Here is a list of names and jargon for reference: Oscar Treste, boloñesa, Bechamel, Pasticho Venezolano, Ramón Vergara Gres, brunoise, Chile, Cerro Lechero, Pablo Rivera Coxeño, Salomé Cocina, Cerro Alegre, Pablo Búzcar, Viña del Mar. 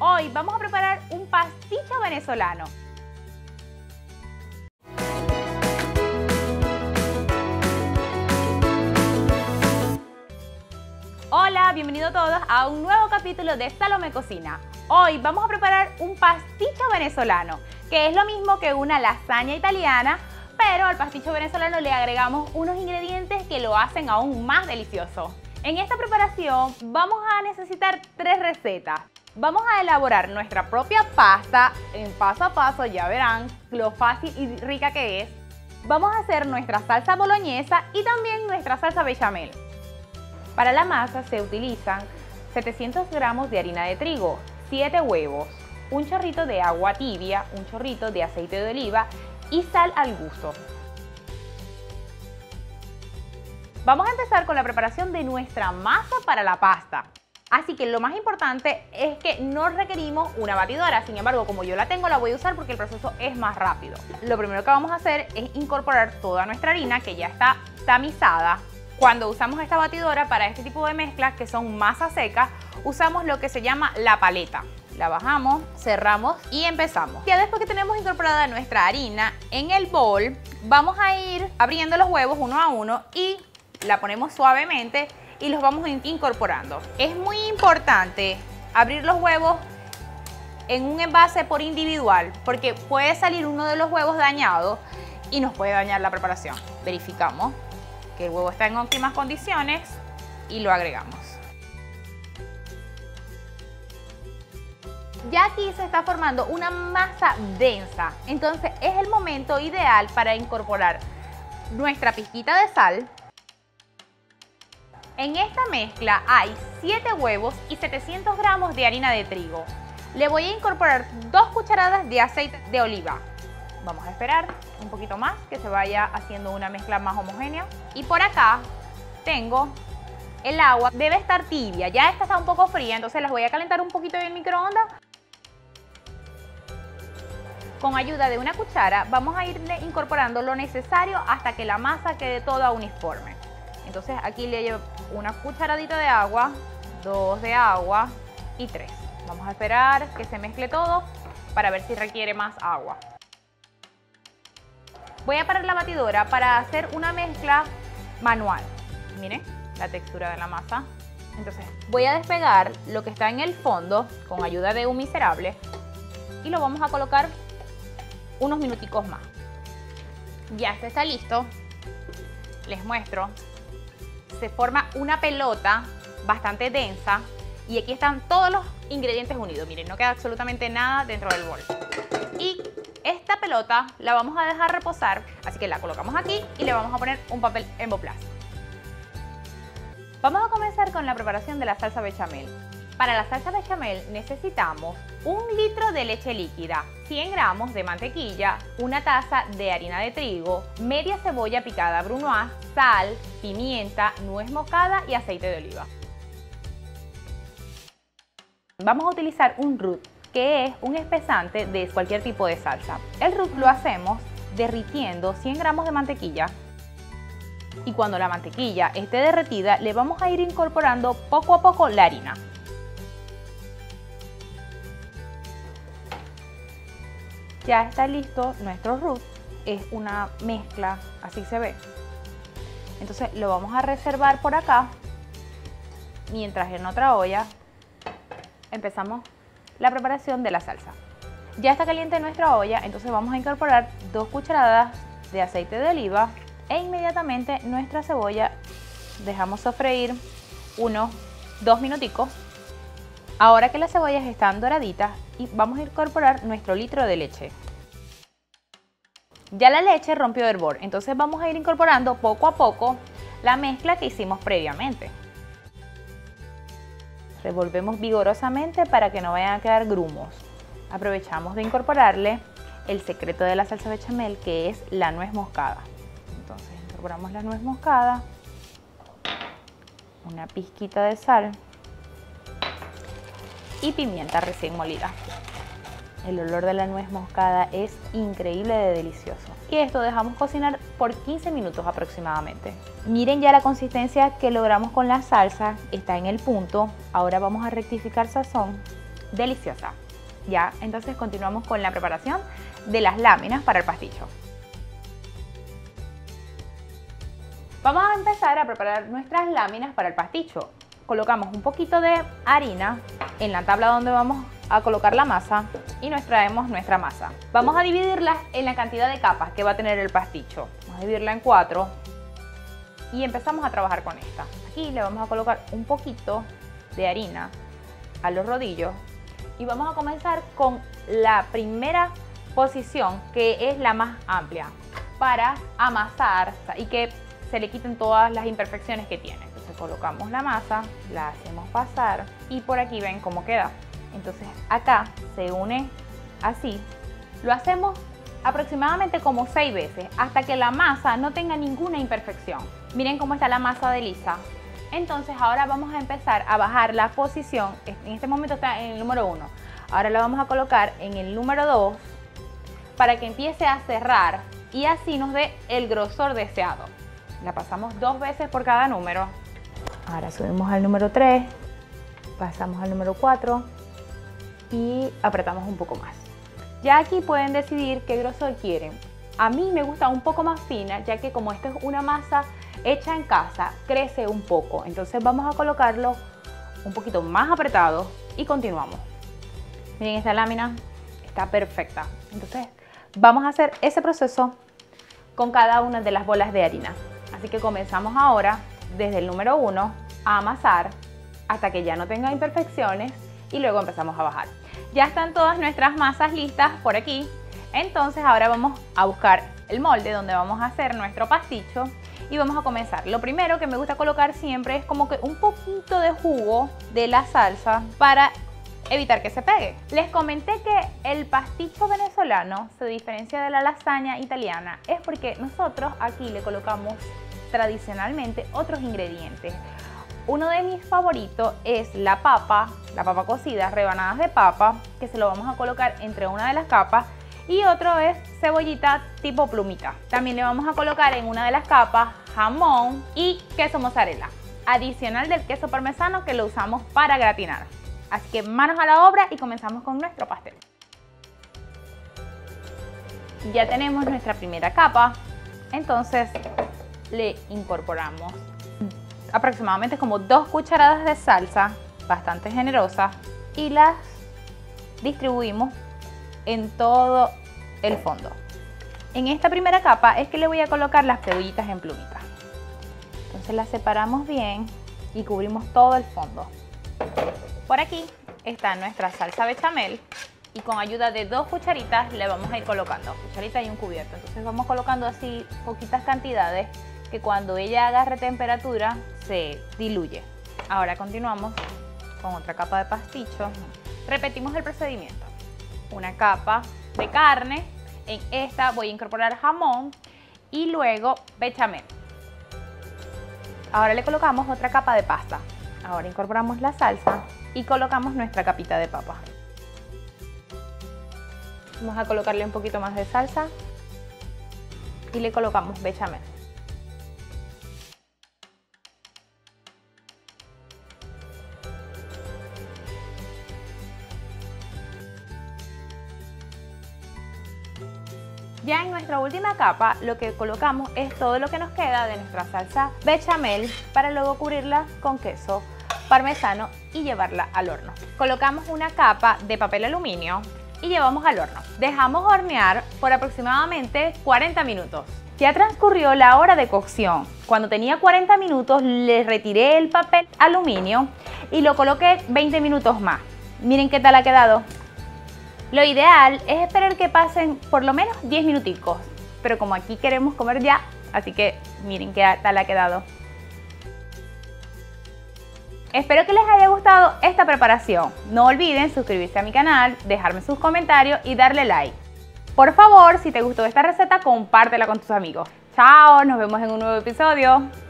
Hoy vamos a preparar un pasticho venezolano. Hola, bienvenidos todos a un nuevo capítulo de Salomé Cocina. Hoy vamos a preparar un pasticho venezolano, que es lo mismo que una lasaña italiana, pero al pasticho venezolano le agregamos unos ingredientes que lo hacen aún más delicioso. En esta preparación vamos a necesitar tres recetas. Vamos a elaborar nuestra propia pasta, en paso a paso ya verán lo fácil y rica que es. Vamos a hacer nuestra salsa boloñesa y también nuestra salsa bechamel. Para la masa se utilizan 700 gramos de harina de trigo, 7 huevos, un chorrito de agua tibia, un chorrito de aceite de oliva y sal al gusto. Vamos a empezar con la preparación de nuestra masa para la pasta. Así que lo más importante es que no requerimos una batidora. Sin embargo, como yo la tengo, la voy a usar porque el proceso es más rápido. Lo primero que vamos a hacer es incorporar toda nuestra harina que ya está tamizada. Cuando usamos esta batidora para este tipo de mezclas que son masas secas, usamos lo que se llama la paleta. La bajamos, cerramos y empezamos. Ya después que tenemos incorporada nuestra harina en el bol, vamos a ir abriendo los huevos uno a uno y la ponemos suavemente y los vamos incorporando. Es muy importante abrir los huevos en un envase por individual, porque puede salir uno de los huevos dañado y nos puede dañar la preparación. Verificamos que el huevo está en óptimas condiciones y lo agregamos. Ya aquí se está formando una masa densa, entonces es el momento ideal para incorporar nuestra pizquita de sal. En esta mezcla hay 7 huevos y 700 gramos de harina de trigo. Le voy a incorporar 2 cucharadas de aceite de oliva. Vamos a esperar un poquito más que se vaya haciendo una mezcla más homogénea. Y por acá tengo el agua, debe estar tibia, ya esta está un poco fría, entonces las voy a calentar un poquito en el microondas. Con ayuda de una cuchara vamos a irle incorporando lo necesario hasta que la masa quede toda uniforme. Entonces aquí le llevo una cucharadita de agua, 2 de agua y 3. Vamos a esperar que se mezcle todo para ver si requiere más agua. Voy a parar la batidora para hacer una mezcla manual. Miren la textura de la masa. Entonces voy a despegar lo que está en el fondo con ayuda de un miserable y lo vamos a colocar unos minuticos más. Ya esto está listo. Les muestro. Se forma una pelota bastante densa y aquí están todos los ingredientes unidos. Miren, no queda absolutamente nada dentro del bol. Y esta pelota la vamos a dejar reposar, así que la colocamos aquí y le vamos a poner un papel emboplaz. Vamos a comenzar con la preparación de la salsa bechamel. Para la salsa bechamel necesitamos 1 litro de leche líquida, 100 gramos de mantequilla, una taza de harina de trigo, media cebolla picada brunoise, sal, pimienta, nuez moscada y aceite de oliva. Vamos a utilizar un roux, que es un espesante de cualquier tipo de salsa. El roux lo hacemos derritiendo 100 gramos de mantequilla y cuando la mantequilla esté derretida le vamos a ir incorporando poco a poco la harina. Ya está listo nuestro roux, es una mezcla, así se ve. Entonces lo vamos a reservar por acá, mientras en otra olla empezamos la preparación de la salsa. Ya está caliente nuestra olla, entonces vamos a incorporar 2 cucharadas de aceite de oliva e inmediatamente nuestra cebolla. Dejamos sofreír unos 2 minuticos. Ahora que las cebollas están doraditas, y vamos a incorporar nuestro litro de leche. Ya la leche rompió el hervor, entonces vamos a ir incorporando poco a poco la mezcla que hicimos previamente. Revolvemos vigorosamente para que no vayan a quedar grumos. Aprovechamos de incorporarle el secreto de la salsa bechamel, que es la nuez moscada. Entonces incorporamos la nuez moscada, una pizquita de sal y pimienta recién molida. El olor de la nuez moscada es increíble de delicioso. Y esto dejamos cocinar por 15 minutos aproximadamente. Miren ya la consistencia que logramos con la salsa, está en el punto. Ahora vamos a rectificar sazón deliciosa. Ya, entonces continuamos con la preparación de las láminas para el pasticho. Vamos a empezar a preparar nuestras láminas para el pasticho. Colocamos un poquito de harina en la tabla donde vamos a colocar la masa y nos traemos nuestra masa. Vamos a dividirla en la cantidad de capas que va a tener el pasticho. Vamos a dividirla en 4 y empezamos a trabajar con esta. Aquí le vamos a colocar un poquito de harina a los rodillos y vamos a comenzar con la primera posición, que es la más amplia, para amasar y que se le quiten todas las imperfecciones que tiene. Entonces colocamos la masa, la hacemos pasar y por aquí ven cómo queda. Entonces acá se une así. Lo hacemos aproximadamente como 6 veces hasta que la masa no tenga ninguna imperfección. Miren cómo está la masa de lisa. Entonces ahora vamos a empezar a bajar la posición. En este momento está en el número 1. Ahora la vamos a colocar en el número 2 para que empiece a cerrar y así nos dé el grosor deseado. La pasamos 2 veces por cada número. Ahora subimos al número 3, pasamos al número 4 y apretamos un poco más. Ya aquí pueden decidir qué grosor quieren. A mí me gusta un poco más fina, ya que como esto es una masa hecha en casa, crece un poco. Entonces vamos a colocarlo un poquito más apretado y continuamos. Miren, esta lámina está perfecta. Entonces vamos a hacer ese proceso con cada una de las bolas de harina. Así que comenzamos ahora desde el número 1 a amasar hasta que ya no tenga imperfecciones y luego empezamos a bajar. Ya están todas nuestras masas listas por aquí. Entonces ahora vamos a buscar el molde donde vamos a hacer nuestro pasticho y vamos a comenzar. Lo primero que me gusta colocar siempre es como que un poquito de jugo de la salsa para evitar que se pegue. Les comenté que el pasticho venezolano se diferencia de la lasaña italiana, es porque nosotros aquí le colocamos tradicionalmente otros ingredientes. Uno de mis favoritos es la papa cocida, rebanadas de papa, que se lo vamos a colocar entre una de las capas, y otro es cebollita tipo plumita. También le vamos a colocar en una de las capas jamón y queso mozzarella, adicional del queso parmesano que lo usamos para gratinar. Así que manos a la obra y comenzamos con nuestro pastel. Ya tenemos nuestra primera capa, entonces le incorporamos aproximadamente como 2 cucharadas de salsa, bastante generosa, y las distribuimos en todo el fondo. En esta primera capa es que le voy a colocar las cebollitas en plumitas. Entonces las separamos bien y cubrimos todo el fondo. Por aquí está nuestra salsa bechamel y con ayuda de 2 cucharitas le vamos a ir colocando, cucharita y un cubierto. Entonces vamos colocando así poquitas cantidades que cuando ella agarre temperatura se diluye. Ahora continuamos con otra capa de pasticho. Repetimos el procedimiento. Una capa de carne, en esta voy a incorporar jamón y luego bechamel. Ahora le colocamos otra capa de pasta. Ahora incorporamos la salsa y colocamos nuestra capita de papa. Vamos a colocarle un poquito más de salsa y le colocamos bechamel. Ya en nuestra última capa lo que colocamos es todo lo que nos queda de nuestra salsa bechamel para luego cubrirla con queso parmesano y llevarla al horno. Colocamos una capa de papel aluminio y llevamos al horno. Dejamos hornear por aproximadamente 40 minutos. Ya transcurrió la hora de cocción. Cuando tenía 40 minutos le retiré el papel aluminio y lo coloqué 20 minutos más. Miren qué tal ha quedado. Lo ideal es esperar que pasen por lo menos 10 minuticos, pero como aquí queremos comer ya, así que miren qué tal ha quedado. Espero que les haya gustado esta preparación. No olviden suscribirse a mi canal, dejarme sus comentarios y darle like. Por favor, si te gustó esta receta, compártela con tus amigos. Chao, nos vemos en un nuevo episodio.